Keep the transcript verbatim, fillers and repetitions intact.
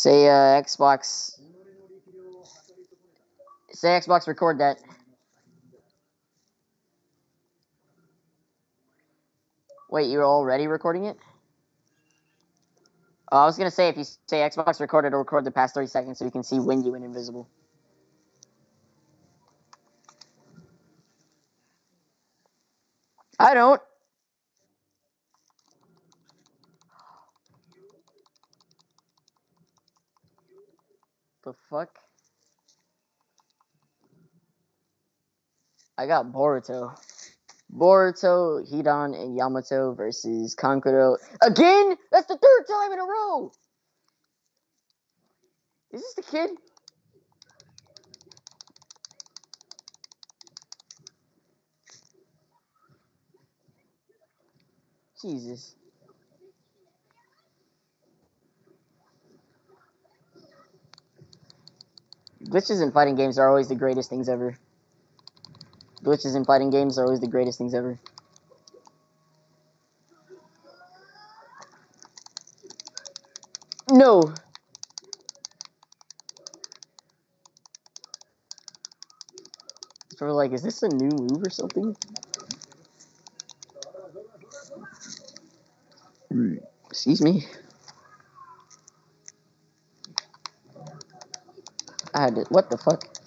Say, uh, Xbox... Say, Xbox, record that. Wait, you were already recording it? Uh, I was gonna say, if you say Xbox, record it, it'll record the past thirty seconds so you can see when you went invisible. I don't. The fuck? I got Boruto. Boruto, Hidan, and Yamato versus Kankuro. Again? That's the third time in a row! Is this the kid? Jesus. Glitches in fighting games are always the greatest things ever. Glitches in fighting games are always the greatest things ever. No! It's probably like, is this a new move or something? Excuse me. I had to, what the fuck?